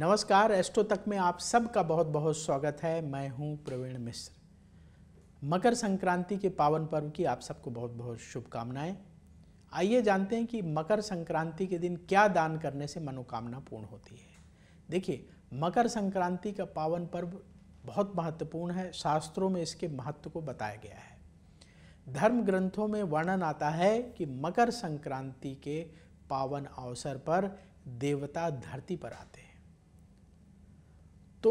नमस्कार, एस्ट्रो तक में आप सबका बहुत बहुत स्वागत है। मैं हूं प्रवीण मिश्र। मकर संक्रांति के पावन पर्व की आप सबको बहुत बहुत शुभकामनाएं। आइए जानते हैं कि मकर संक्रांति के दिन क्या दान करने से मनोकामना पूर्ण होती है। देखिए, मकर संक्रांति का पावन पर्व बहुत महत्वपूर्ण है। शास्त्रों में इसके महत्व को बताया गया है। धर्म ग्रंथों में वर्णन आता है कि मकर संक्रांति के पावन अवसर पर देवता धरती पर आते हैं, तो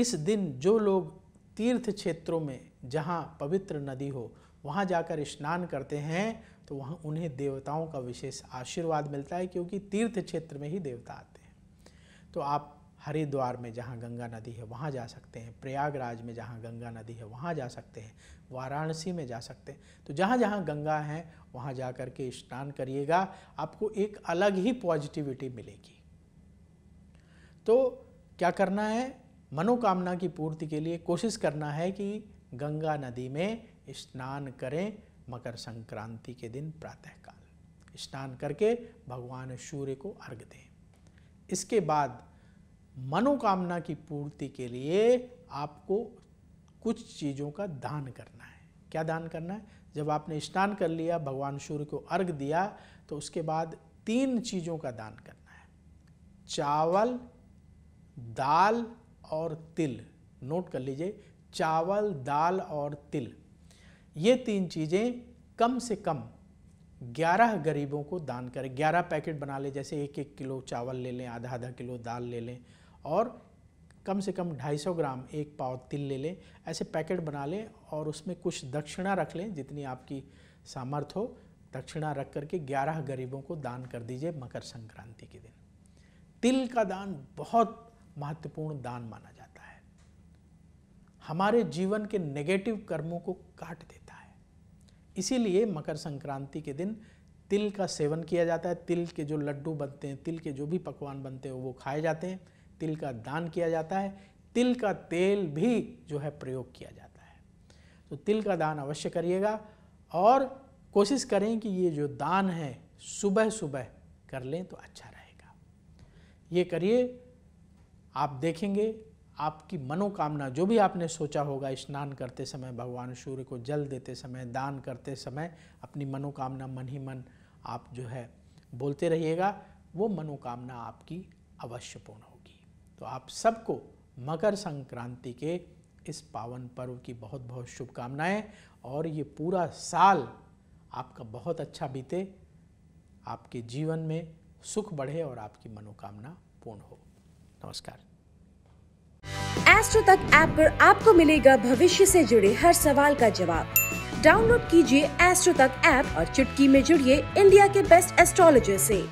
इस दिन जो लोग तीर्थ क्षेत्रों में जहाँ पवित्र नदी हो वहाँ जाकर स्नान करते हैं तो वहाँ उन्हें देवताओं का विशेष आशीर्वाद मिलता है, क्योंकि तीर्थ क्षेत्र में ही देवता आते हैं। तो आप हरिद्वार में जहाँ गंगा नदी है वहाँ जा सकते हैं, प्रयागराज में जहाँ गंगा नदी है वहाँ जा सकते हैं, वाराणसी में जा सकते हैं। तो जहाँ जहाँ गंगा है वहाँ जा कर के स्नान करिएगा, आपको एक अलग ही पॉजिटिविटी मिलेगी। तो क्या करना है, मनोकामना की पूर्ति के लिए कोशिश करना है कि गंगा नदी में स्नान करें। मकर संक्रांति के दिन प्रातःकाल स्नान करके भगवान सूर्य को अर्घ्य दें। इसके बाद मनोकामना की पूर्ति के लिए आपको कुछ चीज़ों का दान करना है। क्या दान करना है? जब आपने स्नान कर लिया, भगवान सूर्य को अर्घ्य दिया, तो उसके बाद 3 चीज़ों का दान करना है। चावल, दाल और तिल। नोट कर लीजिए, चावल, दाल और तिल, ये 3 चीज़ें कम से कम 11 गरीबों को दान करें। 11 पैकेट बना लें, जैसे 1-1 किलो चावल ले लें, आधा-आधा किलो दाल ले लें और कम से कम 250 ग्राम 1 पाव तिल ले लें। ऐसे पैकेट बना लें और उसमें कुछ दक्षिणा रख लें, जितनी आपकी सामर्थ हो दक्षिणा रख करके 11 गरीबों को दान कर दीजिए मकर संक्रांति के दिन। तिल का दान बहुत महत्वपूर्ण दान माना जाता है, हमारे जीवन के नेगेटिव कर्मों को काट देता है। इसीलिए मकर संक्रांति के दिन तिल का सेवन किया जाता है। तिल के जो लड्डू बनते हैं, तिल के जो भी पकवान बनते हैं वो खाए जाते हैं। तिल का दान किया जाता है। तिल का तेल भी जो है प्रयोग किया जाता है। तो तिल का दान अवश्य करिएगा और कोशिश करें कि ये जो दान है सुबह सुबह कर लें तो अच्छा रहेगा। ये करिए, आप देखेंगे आपकी मनोकामना जो भी आपने सोचा होगा, स्नान करते समय, भगवान सूर्य को जल देते समय, दान करते समय, अपनी मनोकामना मन ही मन आप जो है बोलते रहिएगा, वो मनोकामना आपकी अवश्य पूर्ण होगी। तो आप सबको मकर संक्रांति के इस पावन पर्व की बहुत बहुत शुभकामनाएं और ये पूरा साल आपका बहुत अच्छा बीते, आपके जीवन में सुख बढ़े और आपकी मनोकामना पूर्ण हो। नमस्कार। एस्ट्रो तक ऐप पर आपको मिलेगा भविष्य से जुड़े हर सवाल का जवाब। डाउनलोड कीजिए एस्ट्रो तक ऐप और चुटकी में जुड़िए इंडिया के बेस्ट एस्ट्रोलॉजर से।